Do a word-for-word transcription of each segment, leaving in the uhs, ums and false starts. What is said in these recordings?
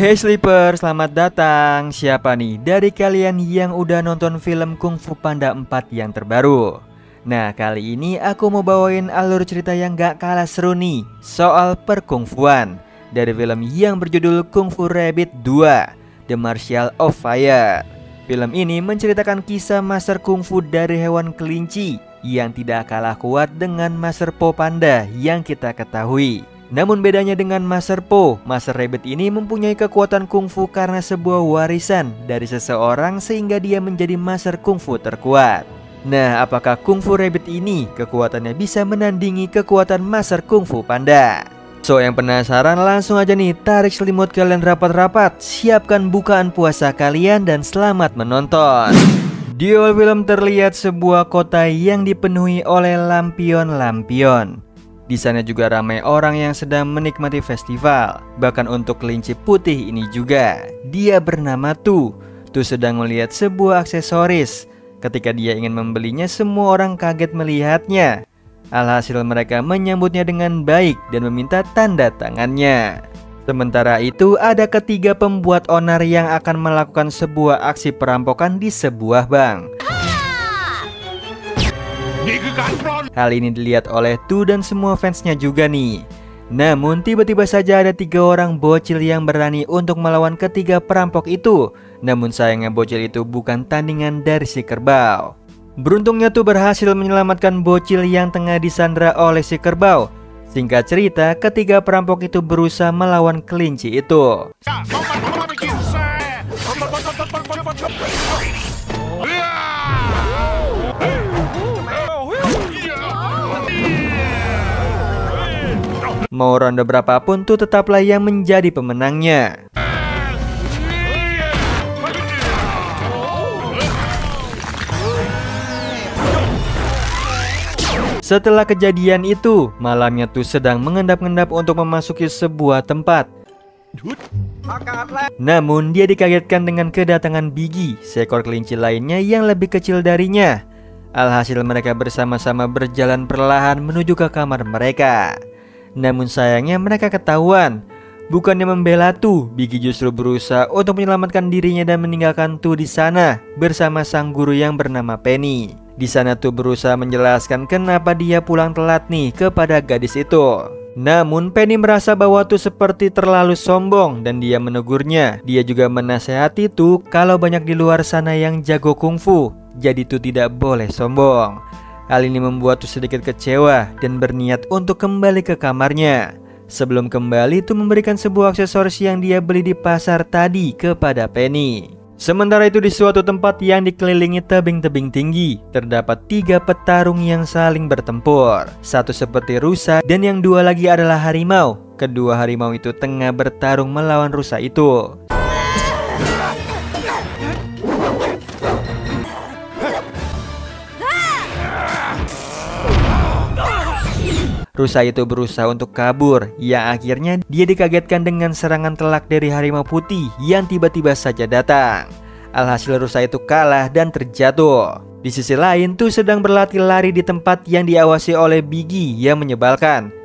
Hey Sleeper, selamat datang. Siapa nih dari kalian yang udah nonton film Kung Fu Panda empat yang terbaru? Nah, kali ini aku mau bawain alur cerita yang gak kalah seru nih, soal perkungfuan dari film yang berjudul Kung Fu Rabbit dua, The Martial of Fire. Film ini menceritakan kisah master kungfu dari hewan kelinci yang tidak kalah kuat dengan master Po panda yang kita ketahui. Namun bedanya dengan Master Po, Master Rabbit ini mempunyai kekuatan kungfu karena sebuah warisan dari seseorang sehingga dia menjadi Master Kungfu terkuat. Nah, apakah Kungfu Rabbit ini kekuatannya bisa menandingi kekuatan Master Kungfu Panda? So, yang penasaran langsung aja nih, tarik selimut kalian rapat-rapat, siapkan bukaan puasa kalian dan selamat menonton. Di awal film terlihat sebuah kota yang dipenuhi oleh lampion-lampion. Di sana juga ramai orang yang sedang menikmati festival. Bahkan untuk kelinci putih ini juga. Dia bernama Tu. Tu sedang melihat sebuah aksesoris. Ketika dia ingin membelinya, semua orang kaget melihatnya. Alhasil mereka menyambutnya dengan baik dan meminta tanda tangannya. Sementara itu ada ketiga pembuat onar yang akan melakukan sebuah aksi perampokan di sebuah bank. Hal ini dilihat oleh Tu dan semua fansnya juga nih. Namun tiba-tiba saja ada tiga orang bocil yang berani untuk melawan ketiga perampok itu. Namun sayangnya bocil itu bukan tandingan dari si kerbau. Beruntungnya Tu berhasil menyelamatkan bocil yang tengah disandra oleh si kerbau. Singkat cerita, ketiga perampok itu berusaha melawan kelinci itu. Mau ronde berapapun, Tu tetaplah yang menjadi pemenangnya. Setelah kejadian itu, malamnya Tu sedang mengendap-endap untuk memasuki sebuah tempat. Namun dia dikagetkan dengan kedatangan Biggie, seekor kelinci lainnya yang lebih kecil darinya. Alhasil mereka bersama-sama berjalan perlahan menuju ke kamar mereka. Namun sayangnya mereka ketahuan. Bukannya membela Tu, Biggie justru berusaha untuk menyelamatkan dirinya dan meninggalkan Tu di sana bersama sang guru yang bernama Penny. Di sana Tu berusaha menjelaskan kenapa dia pulang telat nih kepada gadis itu. Namun Penny merasa bahwa Tu seperti terlalu sombong dan dia menegurnya. Dia juga menasehati Tu kalau banyak di luar sana yang jago kungfu, jadi Tu tidak boleh sombong. Hal ini membuat Tu sedikit kecewa dan berniat untuk kembali ke kamarnya. Sebelum kembali, Tu memberikan sebuah aksesoris yang dia beli di pasar tadi kepada Penny. Sementara itu di suatu tempat yang dikelilingi tebing-tebing tinggi, terdapat tiga petarung yang saling bertempur. Satu seperti rusa dan yang dua lagi adalah harimau. Kedua harimau itu tengah bertarung melawan rusa itu. Rusa itu berusaha untuk kabur, yang akhirnya dia dikagetkan dengan serangan telak dari harimau putih yang tiba-tiba saja datang. Alhasil rusa itu kalah dan terjatuh. Di sisi lain, Tu sedang berlatih lari di tempat yang diawasi oleh Biggie yang menyebalkan.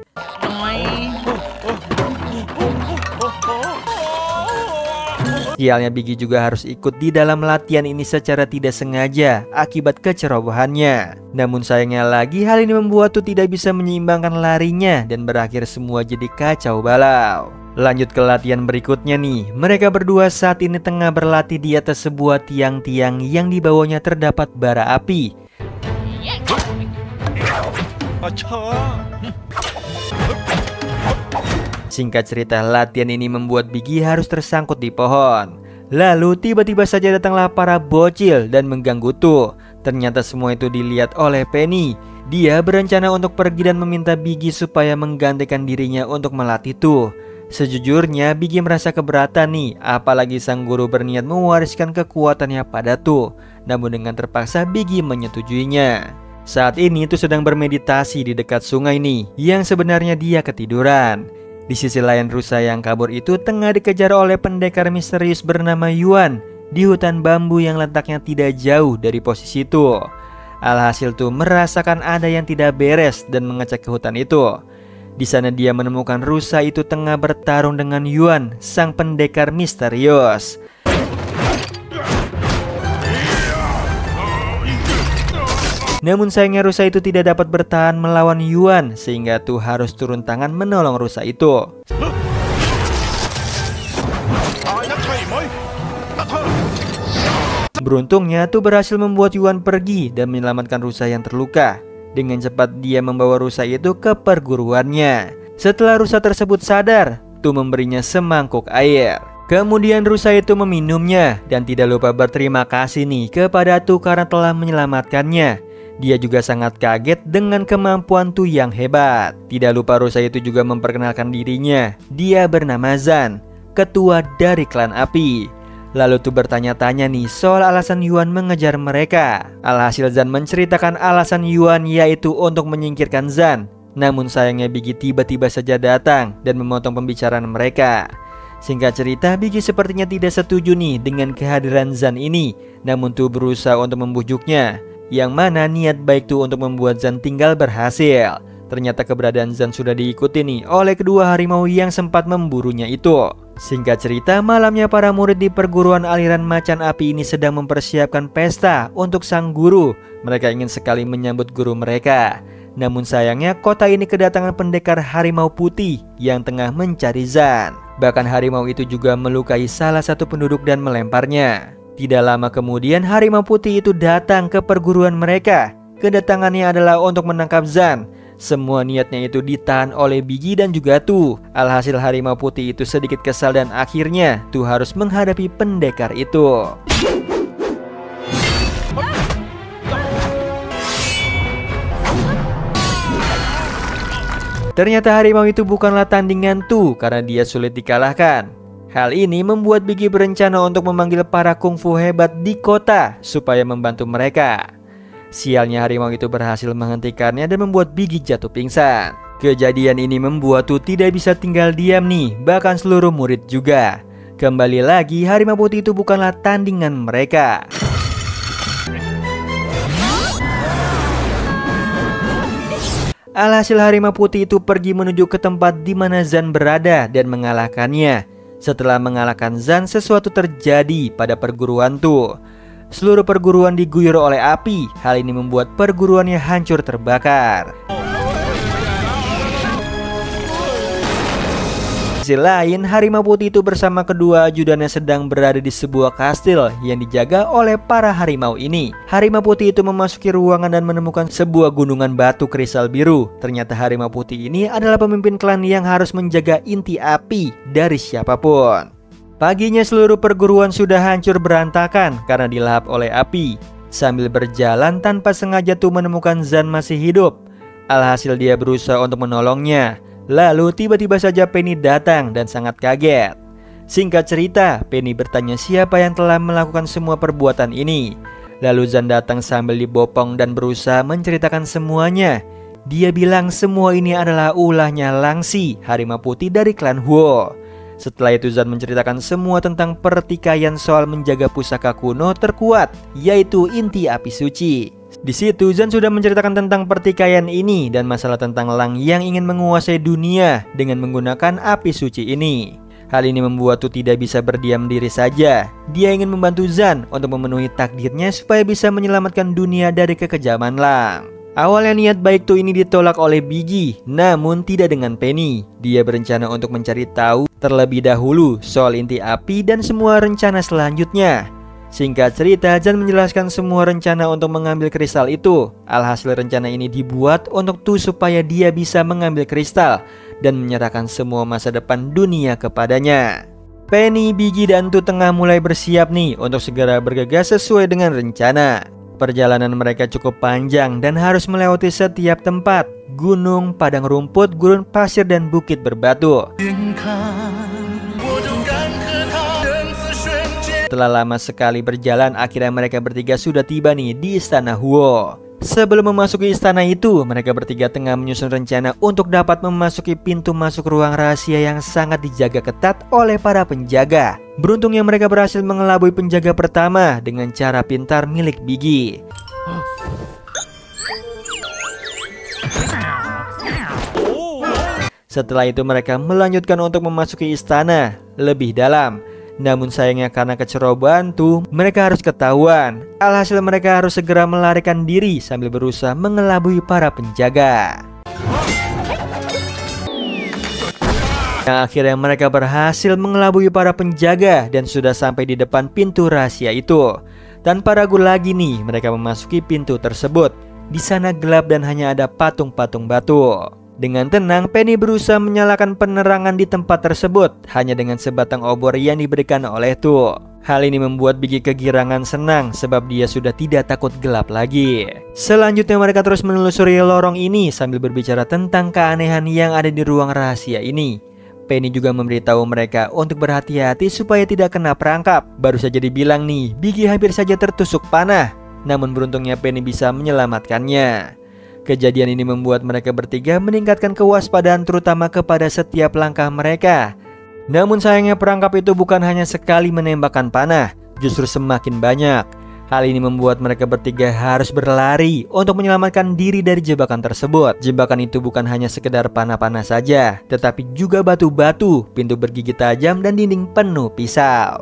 Sialnya Biggie juga harus ikut di dalam latihan ini secara tidak sengaja akibat kecerobohannya. Namun sayangnya lagi hal ini membuat Tu tidak bisa menyeimbangkan larinya dan berakhir semua jadi kacau balau. Lanjut ke latihan berikutnya nih. Mereka berdua saat ini tengah berlatih di atas sebuah tiang-tiang yang di bawahnya terdapat bara api. Singkat cerita, latihan ini membuat Biggie harus tersangkut di pohon. Lalu tiba-tiba saja datanglah para bocil dan mengganggu Tu. Ternyata semua itu dilihat oleh Penny. Dia berencana untuk pergi dan meminta Biggie supaya menggantikan dirinya untuk melatih Tu. Sejujurnya Biggie merasa keberatan nih, apalagi sang guru berniat mewariskan kekuatannya pada Tu. Namun dengan terpaksa Biggie menyetujuinya. Saat ini Tu sedang bermeditasi di dekat sungai nih, yang sebenarnya dia ketiduran. Di sisi lain rusa yang kabur itu tengah dikejar oleh pendekar misterius bernama Yuan di hutan bambu yang letaknya tidak jauh dari posisi Tu. Alhasil Tu merasakan ada yang tidak beres dan mengecek ke hutan itu. Di sana dia menemukan rusa itu tengah bertarung dengan Yuan, sang pendekar misterius. Namun sayangnya rusa itu tidak dapat bertahan melawan Yuan, sehingga Tu harus turun tangan menolong rusa itu. Beruntungnya Tu berhasil membuat Yuan pergi dan menyelamatkan rusa yang terluka. Dengan cepat dia membawa rusa itu ke perguruannya. Setelah rusa tersebut sadar, Tu memberinya semangkuk air. Kemudian rusa itu meminumnya dan tidak lupa berterima kasih nih kepada Tu karena telah menyelamatkannya. Dia juga sangat kaget dengan kemampuan Tu yang hebat. Tidak lupa rusa itu juga memperkenalkan dirinya. Dia bernama Zan, ketua dari klan api. Lalu Tu bertanya-tanya nih soal alasan Yuan mengejar mereka. Alhasil Zan menceritakan alasan Yuan, yaitu untuk menyingkirkan Zan. Namun sayangnya Biggie tiba-tiba saja datang dan memotong pembicaraan mereka. Singkat cerita, Biggie sepertinya tidak setuju nih dengan kehadiran Zan ini. Namun Tu berusaha untuk membujuknya, yang mana niat baik Tu untuk membuat Zan tinggal berhasil. Ternyata keberadaan Zan sudah diikuti nih oleh kedua harimau yang sempat memburunya itu. Singkat cerita, malamnya para murid di perguruan aliran macan api ini sedang mempersiapkan pesta untuk sang guru. Mereka ingin sekali menyambut guru mereka. Namun sayangnya kota ini kedatangan pendekar harimau putih yang tengah mencari Zan. Bahkan harimau itu juga melukai salah satu penduduk dan melemparnya. Tidak lama kemudian harimau putih itu datang ke perguruan mereka. Kedatangannya adalah untuk menangkap Zan. Semua niatnya itu ditahan oleh Biggie dan juga Tu. Alhasil harimau putih itu sedikit kesal dan akhirnya Tu harus menghadapi pendekar itu. Ternyata harimau itu bukanlah tandingan Tu karena dia sulit dikalahkan. Hal ini membuat Biggie berencana untuk memanggil para kungfu hebat di kota supaya membantu mereka. Sialnya harimau itu berhasil menghentikannya dan membuat Biggie jatuh pingsan. Kejadian ini membuat Tu tidak bisa tinggal diam nih, bahkan seluruh murid juga. Kembali lagi, harimau putih itu bukanlah tandingan mereka. Alhasil harimau putih itu pergi menuju ke tempat di mana Zan berada dan mengalahkannya. Setelah mengalahkan Zan, sesuatu terjadi pada perguruan Tu. Seluruh perguruan diguyur oleh api. Hal ini membuat perguruannya hancur terbakar. Di sisi lain, harimau putih itu bersama kedua ajudannya sedang berada di sebuah kastil yang dijaga oleh para harimau ini. Harimau putih itu memasuki ruangan dan menemukan sebuah gunungan batu kristal biru. Ternyata harimau putih ini adalah pemimpin klan yang harus menjaga inti api dari siapapun. Paginya seluruh perguruan sudah hancur berantakan karena dilahap oleh api. Sambil berjalan tanpa sengaja Tu menemukan Zan masih hidup. Alhasil dia berusaha untuk menolongnya. Lalu tiba-tiba saja Penny datang dan sangat kaget. Singkat cerita, Penny bertanya siapa yang telah melakukan semua perbuatan ini. Lalu Zan datang sambil dibopong dan berusaha menceritakan semuanya. Dia bilang semua ini adalah ulahnya Langsi, harimau putih dari klan Huo. Setelah itu Zan menceritakan semua tentang pertikaian soal menjaga pusaka kuno terkuat, yaitu inti api suci. Di situ Zan sudah menceritakan tentang pertikaian ini dan masalah tentang Lang yang ingin menguasai dunia dengan menggunakan api suci ini. Hal ini membuat Tu tidak bisa berdiam diri saja. Dia ingin membantu Zan untuk memenuhi takdirnya supaya bisa menyelamatkan dunia dari kekejaman Lang. Awalnya niat baik Tu ini ditolak oleh Biggie, namun tidak dengan Penny. Dia berencana untuk mencari tahu terlebih dahulu soal inti api dan semua rencana selanjutnya. Singkat cerita, Zan menjelaskan semua rencana untuk mengambil kristal itu. Alhasil rencana ini dibuat untuk Tu supaya dia bisa mengambil kristal dan menyerahkan semua masa depan dunia kepadanya. Penny, Biggie, dan Tu tengah mulai bersiap nih untuk segera bergegas sesuai dengan rencana. Perjalanan mereka cukup panjang dan harus melewati setiap tempat, gunung, padang rumput, gurun pasir, dan bukit berbatu. Setelah lama sekali berjalan, akhirnya mereka bertiga sudah tiba nih di istana Huo. Sebelum memasuki istana itu, mereka bertiga tengah menyusun rencana untuk dapat memasuki pintu masuk ruang rahasia yang sangat dijaga ketat oleh para penjaga. Beruntungnya mereka berhasil mengelabui penjaga pertama dengan cara pintar milik Biggie. Setelah itu mereka melanjutkan untuk memasuki istana lebih dalam. Namun sayangnya karena kecerobohan Tu, mereka harus ketahuan. Alhasil mereka harus segera melarikan diri sambil berusaha mengelabui para penjaga. Nah, akhirnya mereka berhasil mengelabui para penjaga dan sudah sampai di depan pintu rahasia itu. Tanpa ragu lagi nih, mereka memasuki pintu tersebut. Di sana gelap dan hanya ada patung-patung batu. Dengan tenang, Penny berusaha menyalakan penerangan di tempat tersebut hanya dengan sebatang obor yang diberikan oleh Tu. Hal ini membuat Biggie kegirangan senang sebab dia sudah tidak takut gelap lagi. Selanjutnya mereka terus menelusuri lorong ini sambil berbicara tentang keanehan yang ada di ruang rahasia ini. Penny juga memberitahu mereka untuk berhati-hati supaya tidak kena perangkap. Baru saja dibilang nih, Biggie hampir saja tertusuk panah. Namun beruntungnya Penny bisa menyelamatkannya. Kejadian ini membuat mereka bertiga meningkatkan kewaspadaan terutama kepada setiap langkah mereka. Namun sayangnya perangkap itu bukan hanya sekali menembakkan panah, justru semakin banyak. Hal ini membuat mereka bertiga harus berlari untuk menyelamatkan diri dari jebakan tersebut. Jebakan itu bukan hanya sekedar panah-panah saja, tetapi juga batu-batu, pintu bergigi tajam, dan dinding penuh pisau.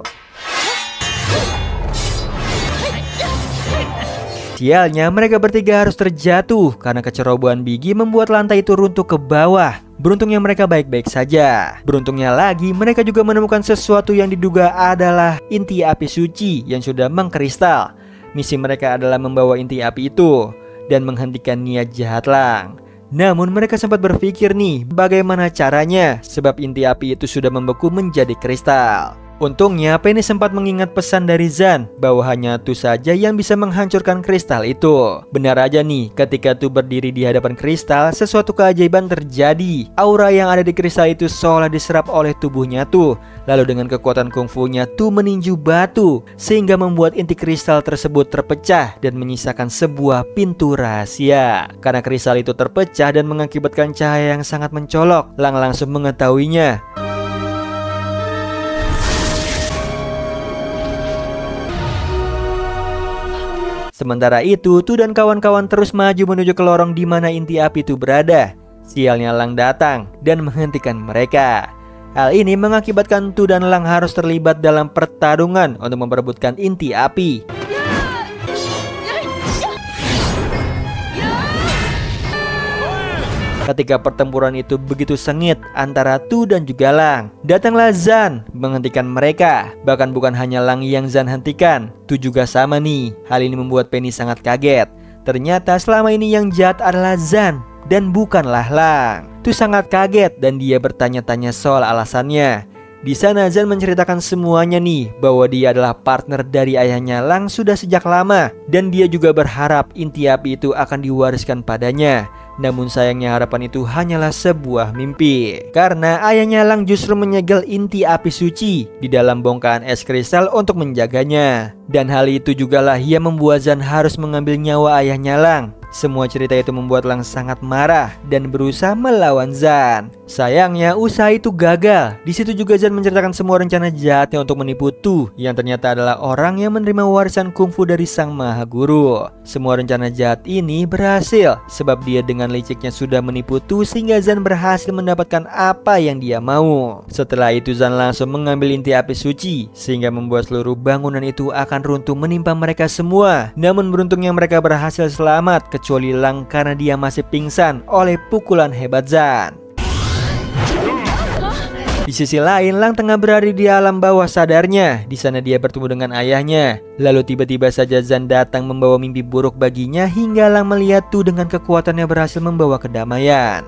Sialnya mereka bertiga harus terjatuh karena kecerobohan Biggie membuat lantai itu runtuh ke bawah. Beruntungnya mereka baik-baik saja. Beruntungnya lagi mereka juga menemukan sesuatu yang diduga adalah inti api suci yang sudah mengkristal. Misi mereka adalah membawa inti api itu dan menghentikan niat jahat Lang. Namun mereka sempat berpikir nih bagaimana caranya sebab inti api itu sudah membeku menjadi kristal. Untungnya Penny sempat mengingat pesan dari Zan bahwa hanya Tu saja yang bisa menghancurkan kristal itu. Benar aja nih, ketika Tu berdiri di hadapan kristal, sesuatu keajaiban terjadi. Aura yang ada di kristal itu seolah diserap oleh tubuhnya Tu. Lalu dengan kekuatan kungfunya Tu meninju batu sehingga membuat inti kristal tersebut terpecah dan menyisakan sebuah pintu rahasia. Karena kristal itu terpecah dan mengakibatkan cahaya yang sangat mencolok, Lang langsung mengetahuinya. Sementara itu, Tu dan kawan-kawan terus maju menuju ke lorong di mana inti api itu berada. Sialnya Lang datang dan menghentikan mereka. Hal ini mengakibatkan Tu dan Lang harus terlibat dalam pertarungan untuk memperebutkan inti api. Ketika pertempuran itu begitu sengit antara Tu dan juga Lang, datanglah Zan menghentikan mereka. Bahkan bukan hanya Lang yang Zan hentikan, Tu juga sama nih. Hal ini membuat Penny sangat kaget. Ternyata selama ini yang jahat adalah Zan dan bukanlah Lang. Tu sangat kaget dan dia bertanya-tanya soal alasannya. Di sana Zan menceritakan semuanya nih bahwa dia adalah partner dari ayahnya Lang sudah sejak lama. Dan dia juga berharap inti api itu akan diwariskan padanya. Namun sayangnya harapan itu hanyalah sebuah mimpi. Karena ayahnya Lang justru menyegel inti api suci di dalam bongkahan es kristal untuk menjaganya. Dan hal itu jugalah yang membuat Zan harus mengambil nyawa ayahnya Lang. Semua cerita itu membuat Lang sangat marah dan berusaha melawan Zan. Sayangnya usaha itu gagal. Di situ juga Zan menceritakan semua rencana jahatnya untuk menipu Tu yang ternyata adalah orang yang menerima warisan kungfu dari Sang Maha Guru. Semua rencana jahat ini berhasil sebab dia dengan liciknya sudah menipu Tu sehingga Zan berhasil mendapatkan apa yang dia mau. Setelah itu Zan langsung mengambil inti api suci sehingga membuat seluruh bangunan itu akan runtuh menimpa mereka semua. Namun beruntungnya mereka berhasil selamat kecuali Lang karena dia masih pingsan oleh pukulan hebat Zan. Di sisi lain, Lang tengah berada di alam bawah sadarnya. Di sana dia bertemu dengan ayahnya. Lalu tiba-tiba saja Zan datang membawa mimpi buruk baginya hingga Lang melihat Tu dengan kekuatannya berhasil membawa kedamaian.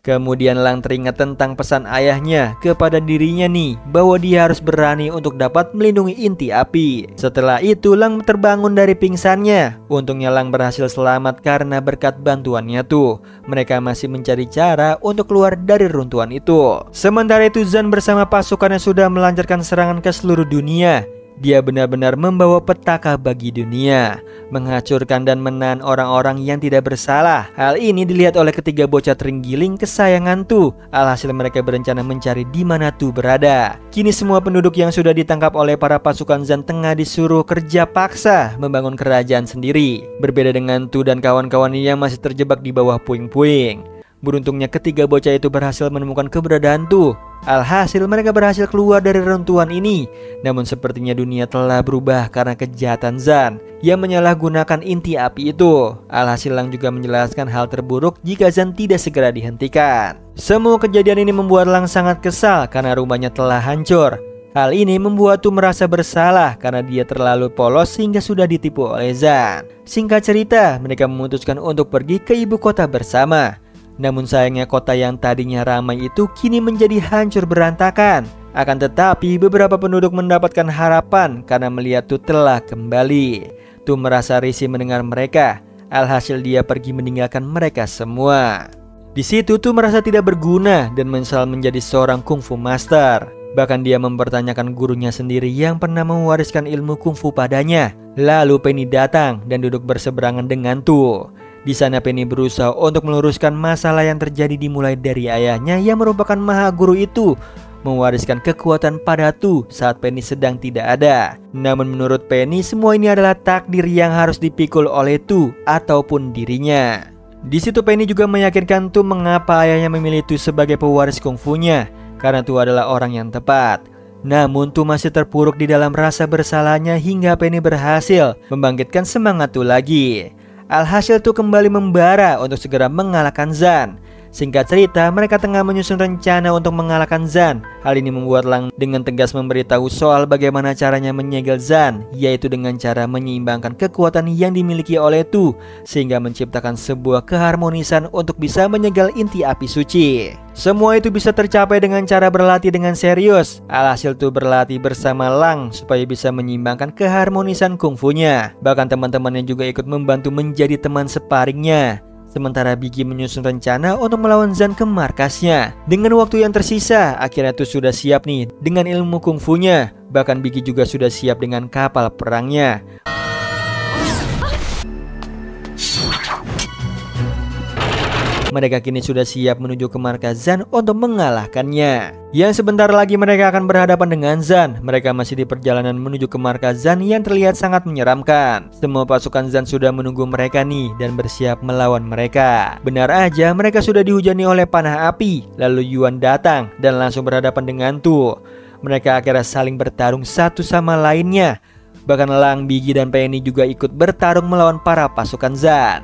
Kemudian Lang teringat tentang pesan ayahnya kepada dirinya nih bahwa dia harus berani untuk dapat melindungi inti api. Setelah itu Lang terbangun dari pingsannya. Untungnya Lang berhasil selamat karena berkat bantuannya Tu. Mereka masih mencari cara untuk keluar dari runtuhan itu. Sementara itu Zan bersama pasukannya sudah melancarkan serangan ke seluruh dunia. Dia benar-benar membawa petaka bagi dunia, menghancurkan dan menahan orang-orang yang tidak bersalah. Hal ini dilihat oleh ketiga bocah terenggiling kesayangan Tu. Alhasil mereka berencana mencari di mana Tu berada. Kini semua penduduk yang sudah ditangkap oleh para pasukan Zan tengah disuruh kerja paksa membangun kerajaan sendiri. Berbeda dengan Tu dan kawan-kawannya yang masih terjebak di bawah puing-puing. Beruntungnya ketiga bocah itu berhasil menemukan keberadaan Tu. Alhasil mereka berhasil keluar dari reruntuhan ini. Namun sepertinya dunia telah berubah karena kejahatan Zan yang menyalahgunakan inti api itu. Alhasil Lang juga menjelaskan hal terburuk jika Zan tidak segera dihentikan. Semua kejadian ini membuat Lang sangat kesal karena rumahnya telah hancur. Hal ini membuat Tu merasa bersalah karena dia terlalu polos sehingga sudah ditipu oleh Zan. Singkat cerita, mereka memutuskan untuk pergi ke ibu kota bersama. Namun sayangnya kota yang tadinya ramai itu kini menjadi hancur berantakan. Akan tetapi beberapa penduduk mendapatkan harapan karena melihat Tu telah kembali. Tu merasa risih mendengar mereka. Alhasil dia pergi meninggalkan mereka semua. Di situ Tu merasa tidak berguna dan menyesal menjadi seorang kungfu master. Bahkan dia mempertanyakan gurunya sendiri yang pernah mewariskan ilmu kungfu padanya. Lalu Penny datang dan duduk berseberangan dengan Tu. Di sana Penny berusaha untuk meluruskan masalah yang terjadi dimulai dari ayahnya yang merupakan maha guru itu mewariskan kekuatan pada Tu saat Penny sedang tidak ada. Namun menurut Penny semua ini adalah takdir yang harus dipikul oleh Tu ataupun dirinya. Di situ Penny juga meyakinkan Tu mengapa ayahnya memilih Tu sebagai pewaris kungfunya karena Tu adalah orang yang tepat. Namun Tu masih terpuruk di dalam rasa bersalahnya hingga Penny berhasil membangkitkan semangat Tu lagi. Alhasil Tu kembali membara untuk segera mengalahkan Zan. Singkat cerita, mereka tengah menyusun rencana untuk mengalahkan Zan. Hal ini membuat Lang dengan tegas memberitahu soal bagaimana caranya menyegel Zan, yaitu dengan cara menyeimbangkan kekuatan yang dimiliki oleh Tu, sehingga menciptakan sebuah keharmonisan untuk bisa menyegel inti api suci. Semua itu bisa tercapai dengan cara berlatih dengan serius. Alhasil Tu berlatih bersama Lang supaya bisa menyeimbangkan keharmonisan kungfunya. Bahkan teman-temannya juga ikut membantu menjadi teman sparringnya. Sementara Biggie menyusun rencana untuk melawan Zan ke markasnya. Dengan waktu yang tersisa, akhirnya Tu sudah siap nih dengan ilmu kungfunya. Bahkan Biggie juga sudah siap dengan kapal perangnya. Mereka kini sudah siap menuju ke markas Zan untuk mengalahkannya. Yang sebentar lagi mereka akan berhadapan dengan Zan. Mereka masih di perjalanan menuju ke markas Zan yang terlihat sangat menyeramkan. Semua pasukan Zan sudah menunggu mereka nih dan bersiap melawan mereka. Benar aja mereka sudah dihujani oleh panah api. Lalu Yuan datang dan langsung berhadapan dengan Tu. Mereka akhirnya saling bertarung satu sama lainnya. Bahkan Lang, Biggie, dan Penny juga ikut bertarung melawan para pasukan Zan.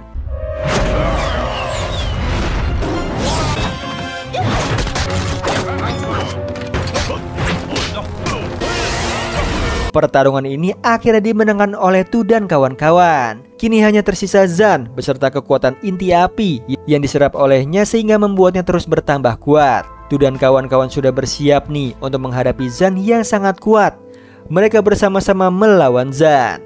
Pertarungan ini akhirnya dimenangkan oleh Tu dan kawan-kawan. Kini hanya tersisa Zan beserta kekuatan inti api yang diserap olehnya sehingga membuatnya terus bertambah kuat. Tu dan kawan-kawan sudah bersiap nih untuk menghadapi Zan yang sangat kuat. Mereka bersama-sama melawan Zan.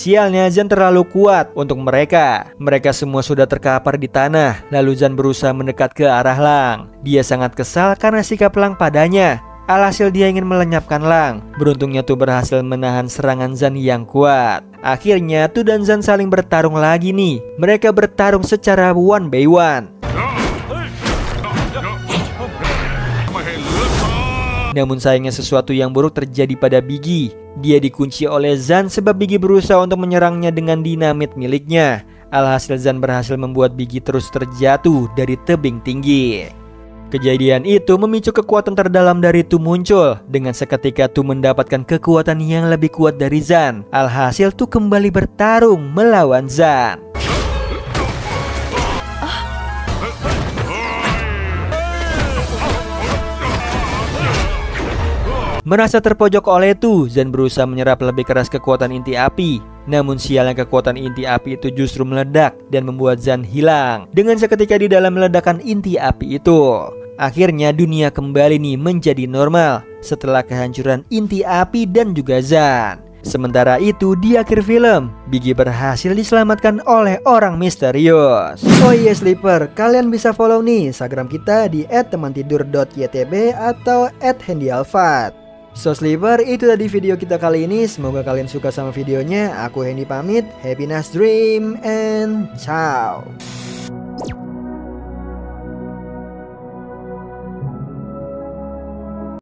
Sialnya Zan terlalu kuat untuk mereka. Mereka semua sudah terkapar di tanah. Lalu Zan berusaha mendekat ke arah Lang. Dia sangat kesal karena sikap Lang padanya. Alhasil dia ingin melenyapkan Lang. Beruntungnya Tu berhasil menahan serangan Zan yang kuat. Akhirnya Tu dan Zan saling bertarung lagi nih. Mereka bertarung secara one by one. Namun sayangnya sesuatu yang buruk terjadi pada Biggie. Dia dikunci oleh Zan sebab Biggie berusaha untuk menyerangnya dengan dinamit miliknya. Alhasil Zan berhasil membuat Biggie terus terjatuh dari tebing tinggi. Kejadian itu memicu kekuatan terdalam dari Tu muncul. Dengan seketika Tu mendapatkan kekuatan yang lebih kuat dari Zan. Alhasil Tu kembali bertarung melawan Zan. Merasa terpojok oleh Tu, Zan berusaha menyerap lebih keras kekuatan inti api. Namun sialnya kekuatan inti api itu justru meledak dan membuat Zan hilang. Dengan seketika di dalam ledakan inti api itu, akhirnya dunia kembali nih menjadi normal setelah kehancuran inti api dan juga Zan. Sementara itu di akhir film, Biggie berhasil diselamatkan oleh orang misterius. Oh iya Sleeper, kalian bisa follow nih Instagram kita di et temantidur dot y t b atau et hendyalfath. So Sleeper, itu tadi video kita kali ini. Semoga kalian suka sama videonya. Aku Hendy pamit, happiness dream and ciao.